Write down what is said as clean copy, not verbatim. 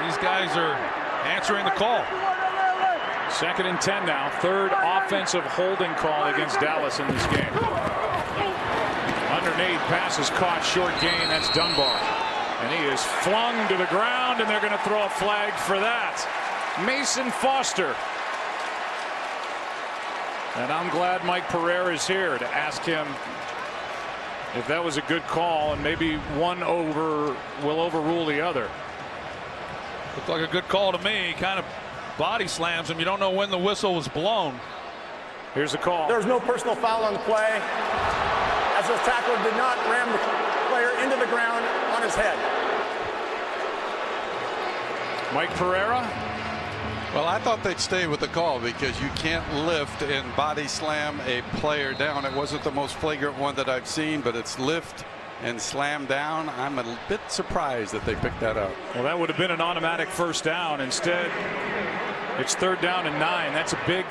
These guys are answering the call. Second and 10 now. Third offensive holding call against Dallas in this game. Underneath, pass is caught, short gain. That's Dunbar. And he is flung to the ground, and they're going to throw a flag for that. Mason Foster. And I'm glad Mike Pereira is here to ask him if that was a good call, and maybe one will overrule the other. Looked like a good call to me. Kind of body slams him. You don't know when the whistle was blown. Here's the call. There's no personal foul on the play, as the tackler did not ram the player into the ground on his head. Mike Pereira. Well, I thought they'd stay with the call because you can't lift and body slam a player down. It wasn't the most flagrant one that I've seen, but it's lift and slam down. I'm a bit surprised that they picked that up. Well, that would have been an automatic first down. Instead, it's third down and 9. That's a big.